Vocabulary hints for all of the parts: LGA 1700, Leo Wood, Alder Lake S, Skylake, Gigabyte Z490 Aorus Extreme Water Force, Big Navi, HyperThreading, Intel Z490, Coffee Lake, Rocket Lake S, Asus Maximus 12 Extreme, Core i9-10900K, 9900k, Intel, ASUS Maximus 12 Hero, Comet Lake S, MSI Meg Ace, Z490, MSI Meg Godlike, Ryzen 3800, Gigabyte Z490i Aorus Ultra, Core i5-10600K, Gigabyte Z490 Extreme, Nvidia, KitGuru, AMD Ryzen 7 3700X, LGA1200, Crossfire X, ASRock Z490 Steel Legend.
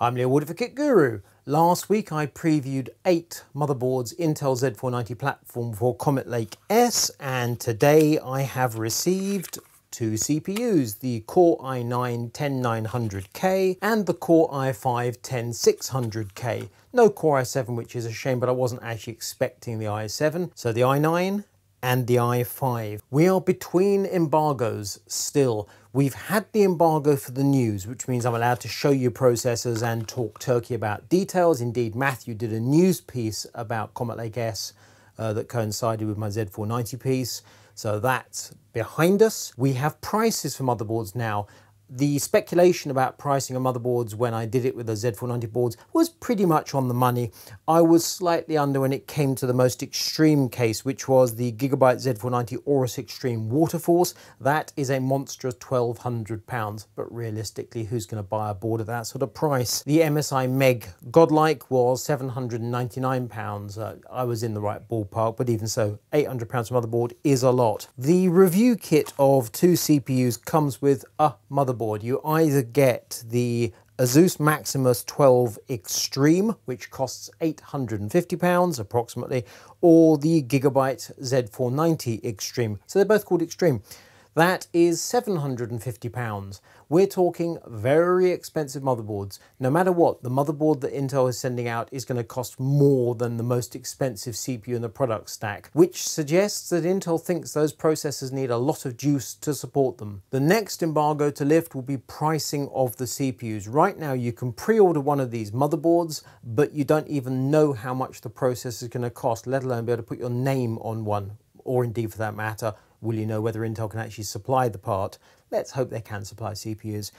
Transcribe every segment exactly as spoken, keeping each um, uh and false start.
I'm Leo Wood for KitGuru. Last week I previewed eight motherboards Intel Z four ninety platform for Comet Lake S, and today I have received two C P Us, the Core i nine ten nine hundred K and the Core i five ten six hundred K. No Core i seven, which is a shame, but I wasn't actually expecting the i seven. So the i nine and the i five. We are between embargoes still. We've had the embargo for the news, which means I'm allowed to show you processors and talk turkey about details. Indeed, Matthew did a news piece about Comet Lake S uh, that coincided with my Z four ninety piece. So that's behind us. We have prices for motherboards now. The speculation about pricing of motherboards when I did it with the Z four ninety boards was pretty much on the money. I was slightly under when it came to the most extreme case, which was the Gigabyte Z four ninety Aorus Extreme Water Force. That is a monstrous twelve hundred pounds, but realistically, who's going to buy a board at that sort of price? The M S I Meg Godlike was seven hundred ninety-nine pounds. Uh, I was in the right ballpark, but even so, eight hundred pounds motherboard is a lot. The review kit of two C P Us comes with a motherboard. You either get the Asus Maximus twelve Extreme, which costs eight hundred and fifty pounds approximately, or the Gigabyte Z four ninety Extreme. So they're both called Extreme. That is seven hundred and fifty pounds. We're talking very expensive motherboards. No matter what, the motherboard that Intel is sending out is going to cost more than the most expensive C P U in the product stack, which suggests that Intel thinks those processors need a lot of juice to support them. The next embargo to lift will be pricing of the C P Us. Right now, you can pre-order one of these motherboards, but you don't even know how much the processor is going to cost, let alone be able to put your name on one, or indeed for that matter, will you know whether Intel can actually supply the part? Let's hope they can supply C P Us.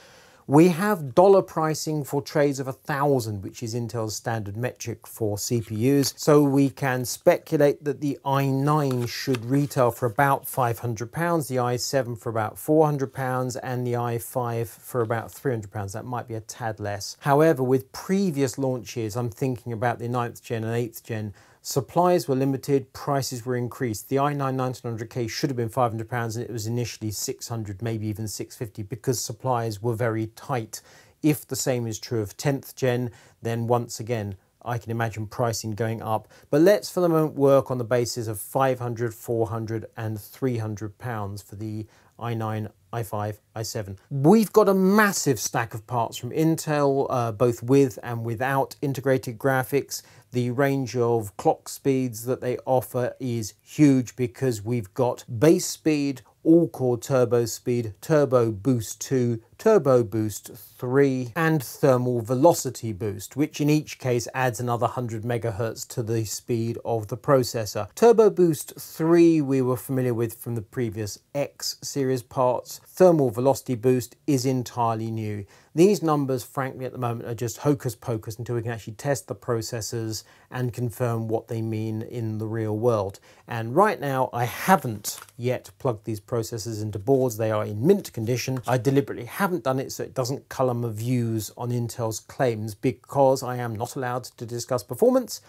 We have dollar pricing for trades of one thousand, which is Intel's standard metric for C P Us. So we can speculate that the i nine should retail for about five hundred pounds, the i seven for about four hundred pounds, and the i five for about three hundred pounds. That might be a tad less. However, with previous launches, I'm thinking about the ninth gen and eighth gen, supplies were limited, prices were increased. The i nine nine hundred K should have been five hundred pounds and it was initially six hundred, maybe even six fifty, because supplies were very tight. If the same is true of tenth gen, then once again, I can imagine pricing going up. But let's for the moment work on the basis of five hundred, four hundred and three hundred pounds for the i nine, i five, i seven. We've got a massive stack of parts from Intel, uh, both with and without integrated graphics. The range of clock speeds that they offer is huge because we've got base speed, all-core turbo speed, turbo boost two, turbo boost three, and thermal velocity boost, which in each case adds another one hundred megahertz to the speed of the processor. Turbo boost three we were familiar with from the previous X series parts. Thermal velocity boost is entirely new. These numbers, frankly, at the moment are just hocus pocus until we can actually test the processors and confirm what they mean in the real world. And right now, I haven't yet plugged these processors into boards. They are in mint condition. I deliberately haven't done it so it doesn't colour my views on Intel's claims, because I am not allowed to discuss performance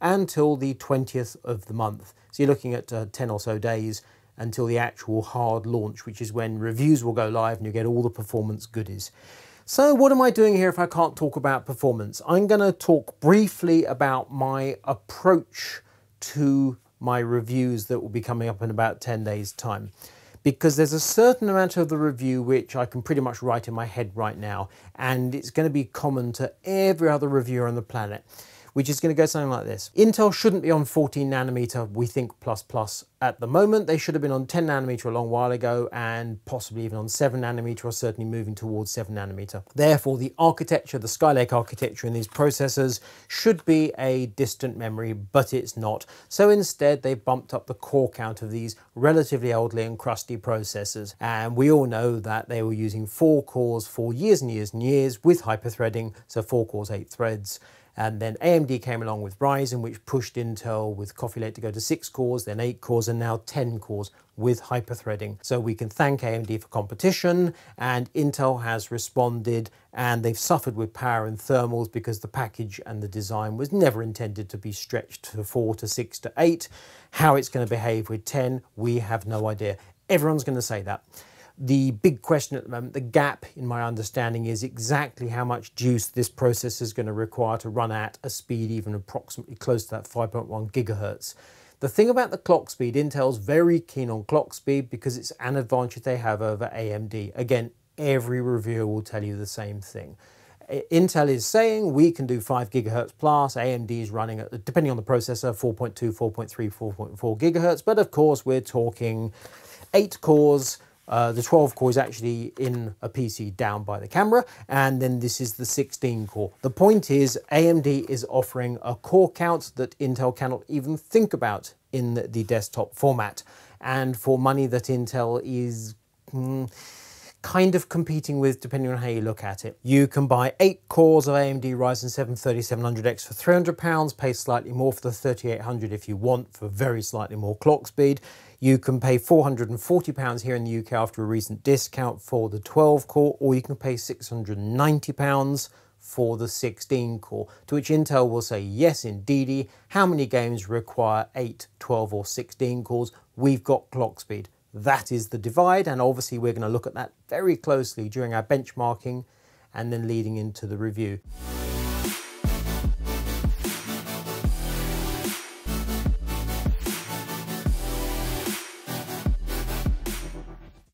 until the twentieth of the month. So you're looking at uh, ten or so days until the actual hard launch, which is when reviews will go live and you get all the performance goodies. So what am I doing here if I can't talk about performance? I'm going to talk briefly about my approach to my reviews that will be coming up in about ten days' time, because there's a certain amount of the review which I can pretty much write in my head right now, and it's going to be common to every other reviewer on the planet, which is going to go something like this. Intel shouldn't be on fourteen nanometer, we think, plus plus at the moment. They should have been on ten nanometer a long while ago, and possibly even on seven nanometer, or certainly moving towards seven nanometer. Therefore, the architecture, the Skylake architecture in these processors should be a distant memory, but it's not. So instead, they've bumped up the core count of these relatively elderly and crusty processors. And we all know that they were using four cores for years and years and years with hyperthreading, so four cores, eight threads. And then A M D came along with Ryzen, which pushed Intel with Coffee Lake to go to six cores, then eight cores, and now ten cores with hyperthreading. So we can thank A M D for competition, and Intel has responded, and they've suffered with power and thermals because the package and the design was never intended to be stretched to four to six to eight. How it's going to behave with ten, we have no idea. Everyone's going to say that. The big question at the moment, the gap in my understanding, is exactly how much juice this processor is going to require to run at a speed even approximately close to that five point one gigahertz. The thing about the clock speed, Intel's very keen on clock speed because it's an advantage they have over A M D. Again, every reviewer will tell you the same thing. Intel is saying we can do five gigahertz plus, A M D is running, at, depending on the processor, four point two, four point three, four point four gigahertz, but of course we're talking eight cores, uh, the twelve core is actually in a P C down by the camera, and then this is the sixteen core. The point is, A M D is offering a core count that Intel cannot even think about in the desktop format, and for money that Intel is... Mm, kind of competing with, depending on how you look at it. You can buy eight cores of A M D Ryzen seven thirty-seven hundred X for three hundred pounds, pay slightly more for the thirty-eight hundred if you want for very slightly more clock speed. You can pay four hundred and forty pounds here in the U K after a recent discount for the twelve core, or you can pay six hundred and ninety pounds for the sixteen core, to which Intel will say, yes, indeedy, how many games require eight, twelve or sixteen cores? We've got clock speed. That is the divide, and obviously we're going to look at that very closely during our benchmarking and then leading into the review.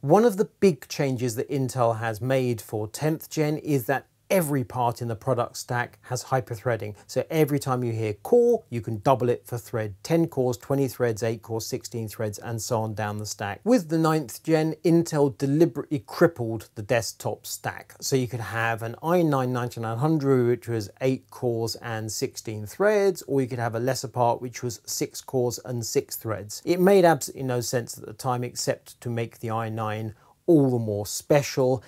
One of the big changes that Intel has made for tenth gen is that every part in the product stack has hyperthreading. So every time you hear core, you can double it for thread. ten cores, twenty threads, eight cores, sixteen threads, and so on down the stack. With the ninth gen, Intel deliberately crippled the desktop stack. So you could have an i nine ninety-nine hundred, which was eight cores and sixteen threads, or you could have a lesser part, which was six cores and six threads. It made absolutely no sense at the time, except to make the i nine all the more special.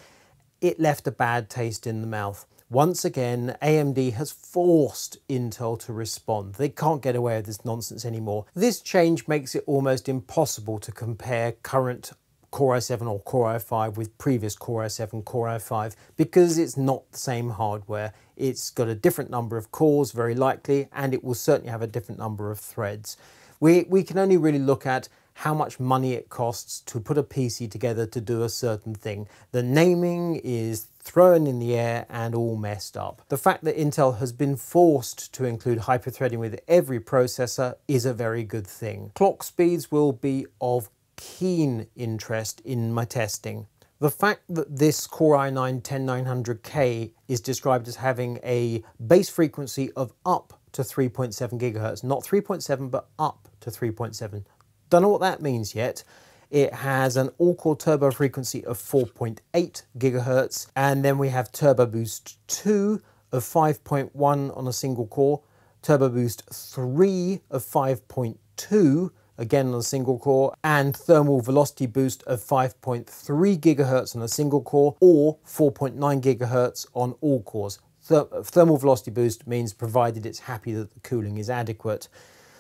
It left a bad taste in the mouth. Once again, A M D has forced Intel to respond. They can't get away with this nonsense anymore. This change makes it almost impossible to compare current Core i seven or Core i five with previous Core i seven, Core i five, because it's not the same hardware. It's got a different number of cores, very likely, and it will certainly have a different number of threads. We, we can only really look at how much money it costs to put a P C together to do a certain thing. The naming is thrown in the air and all messed up. The fact that Intel has been forced to include hyperthreading with every processor is a very good thing. Clock speeds will be of keen interest in my testing. The fact that this Core i nine ten nine hundred K is described as having a base frequency of up to three point seven gigahertz, not three point seven, but up to three point seven. Don't know what that means yet. It has an all-core turbo frequency of four point eight gigahertz, and then we have Turbo Boost two of five point one on a single core, Turbo Boost three of five point two, again on a single core, and Thermal Velocity Boost of five point three gigahertz on a single core, or four point nine gigahertz on all cores. Thermal Velocity Boost means provided it's happy that the cooling is adequate.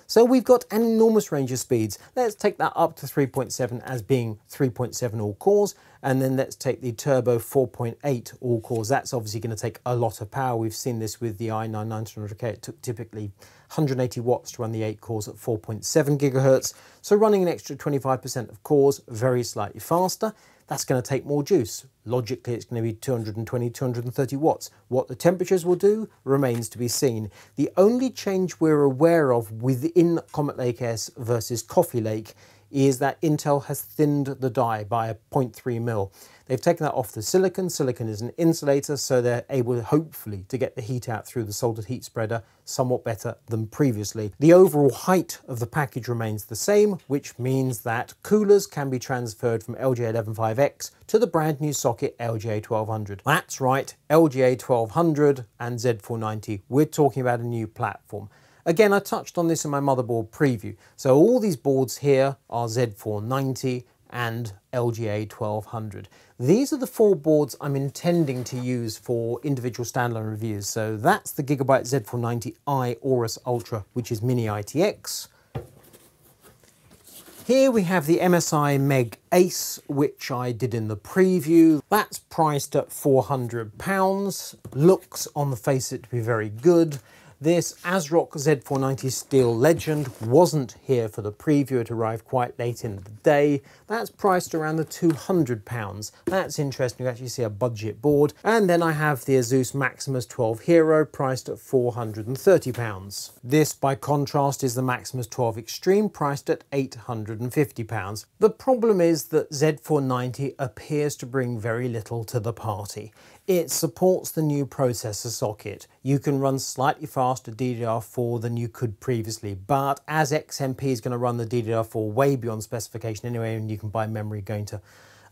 So we've got an enormous range of speeds. Let's take that up to three point seven as being three point seven all cores, and then let's take the turbo four point eight all cores. That's obviously going to take a lot of power. We've seen this with the i nine ninety-nine hundred K. It took typically one hundred eighty watts to run the eight cores at four point seven gigahertz. So running an extra twenty-five percent of cores very slightly faster, that's going to take more juice. Logically, it's going to be two hundred twenty, two hundred thirty watts. What the temperatures will do remains to be seen. The only change we're aware of within Comet Lake S versus Coffee Lake is that Intel has thinned the die by zero point three mil. They've taken that off the silicon. Silicon is an insulator, so they're able, hopefully, to get the heat out through the soldered heat spreader somewhat better than previously. The overall height of the package remains the same, which means that coolers can be transferred from L G A one fifteen X to the brand new socket L G A twelve hundred. That's right, L G A twelve hundred and Z four ninety. We're talking about a new platform. Again, I touched on this in my motherboard preview. So all these boards here are Z four ninety and L G A twelve hundred. These are the four boards I'm intending to use for individual standalone reviews. So that's the Gigabyte Z four ninety i Aorus Ultra, which is Mini I T X. Here we have the M S I Meg Ace, which I did in the preview. That's priced at four hundred pounds. Looks on the face of it to be very good. This ASRock Z four ninety Steel Legend wasn't here for the preview. It arrived quite late in the day. That's priced around the two hundred pounds. That's interesting. You actually see a budget board. And then I have the ASUS Maximus twelve Hero, priced at four hundred and thirty pounds. This, by contrast, is the Maximus twelve Extreme, priced at eight hundred and fifty pounds. The problem is that Z four ninety appears to bring very little to the party. It supports the new processor socket. You can run slightly faster D D R four than you could previously, but as X M P is going to run the D D R four way beyond specification anyway, and you can buy memory going to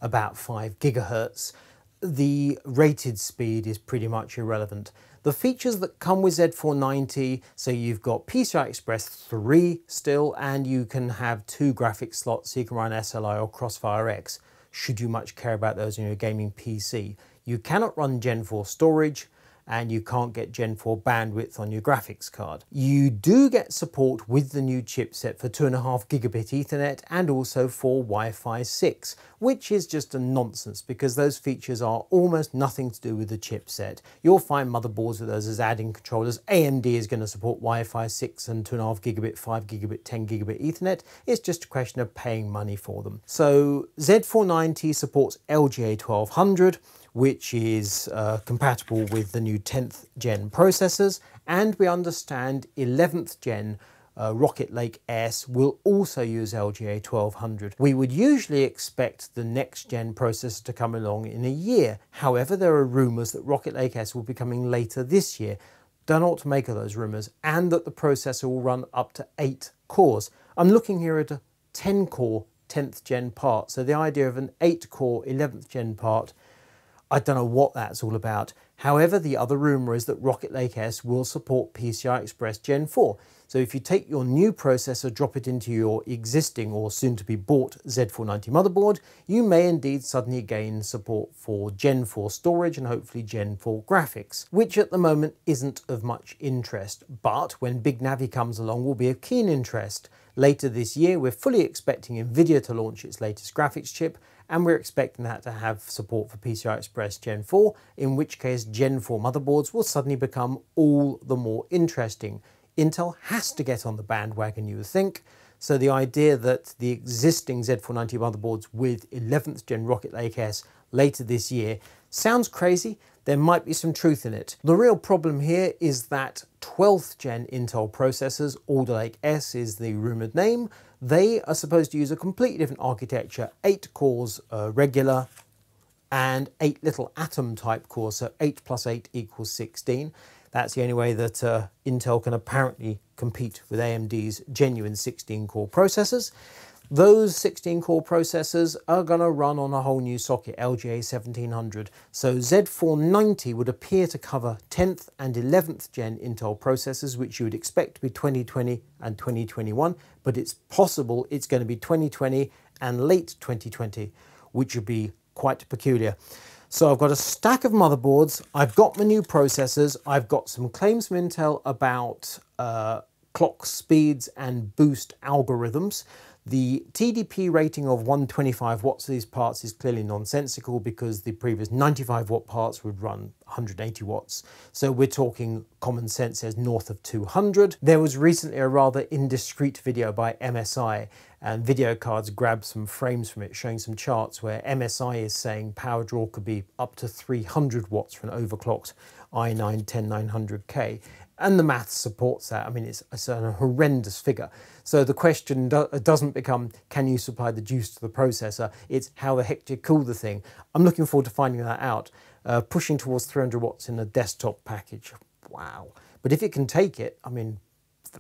about five gigahertz, the rated speed is pretty much irrelevant. The features that come with Z four ninety, so you've got P C I Express three still, and you can have two graphics slots, so you can run S L I or Crossfire X, should you much care about those in your gaming P C. You cannot run Gen four storage, and you can't get Gen four bandwidth on your graphics card. You do get support with the new chipset for two point five gigabit Ethernet and also for Wi-Fi six, which is just a nonsense because those features are almost nothing to do with the chipset. You'll find motherboards with those as add-in controllers. A M D is going to support Wi-Fi six and two point five gigabit, five gigabit, ten gigabit Ethernet. It's just a question of paying money for them. So Z four ninety supports L G A twelve hundred, which is uh, compatible with the new tenth gen processors, and we understand eleventh gen uh, Rocket Lake S will also use L G A twelve hundred. We would usually expect the next gen processor to come along in a year. However, there are rumours that Rocket Lake S will be coming later this year. Don't know what to make of those rumours, and that the processor will run up to eight cores. I'm looking here at a ten core tenth gen part, so the idea of an eight core eleventh gen part, I don't know what that's all about. However, the other rumour is that Rocket Lake S will support P C I Express Gen four. So if you take your new processor, drop it into your existing or soon-to-be bought Z four ninety motherboard, you may indeed suddenly gain support for Gen four storage and hopefully Gen four graphics, which at the moment isn't of much interest. But when Big Navi comes along, will be of keen interest. Later this year, we're fully expecting Nvidia to launch its latest graphics chip, and we're expecting that to have support for P C I Express Gen four, in which case Gen four motherboards will suddenly become all the more interesting. Intel has to get on the bandwagon, you would think, so the idea that the existing Z four ninety motherboards with eleventh gen Rocket Lake S later this year sounds crazy. There might be some truth in it. The real problem here is that twelfth gen Intel processors, Alder Lake S is the rumoured name, they are supposed to use a completely different architecture, eight cores uh, regular and eight little atom type cores, so eight plus eight equals sixteen. That's the only way that uh, Intel can apparently compete with A M D's genuine sixteen core processors. Those sixteen core processors are going to run on a whole new socket, L G A seventeen hundred. So Z four ninety would appear to cover tenth and eleventh gen Intel processors, which you would expect to be twenty twenty and twenty twenty-one, but it's possible it's going to be twenty twenty and late twenty twenty, which would be quite peculiar. So I've got a stack of motherboards, I've got my new processors, I've got some claims from Intel about uh, clock speeds and boost algorithms. The T D P rating of one hundred twenty-five watts for these parts is clearly nonsensical because the previous ninety-five watt parts would run one hundred eighty watts. So we're talking common sense says north of two hundred. There was recently a rather indiscreet video by M S I, and video cards grabbed some frames from it showing some charts where M S I is saying power draw could be up to three hundred watts for an overclocked i nine ten nine hundred K. And the math supports that. I mean, it's, it's a horrendous figure. So the question do doesn't become, can you supply the juice to the processor? It's how the heck do you cool the thing? I'm looking forward to finding that out. Uh, pushing towards three hundred watts in a desktop package. Wow. But if it can take it, I mean,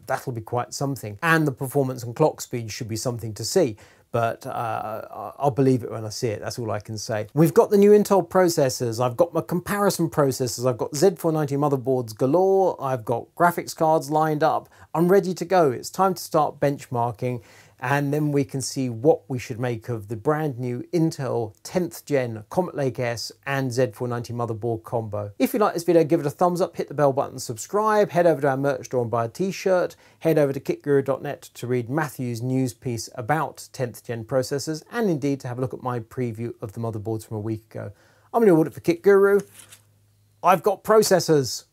that'll be quite something. And the performance and clock speed should be something to see. But uh, I'll believe it when I see it, that's all I can say. We've got the new Intel processors, I've got my comparison processors, I've got Z four ninety motherboards galore, I've got graphics cards lined up, I'm ready to go. It's time to start benchmarking, and then we can see what we should make of the brand new Intel tenth gen Comet Lake S and Z four ninety motherboard combo. If you like this video, give it a thumbs up, hit the bell button, subscribe, head over to our merch store and buy a t-shirt, head over to kitguru dot net to read Matthew's news piece about tenth gen processors, and indeed to have a look at my preview of the motherboards from a week ago. I'm Leo Wood for KitGuru. I've got processors.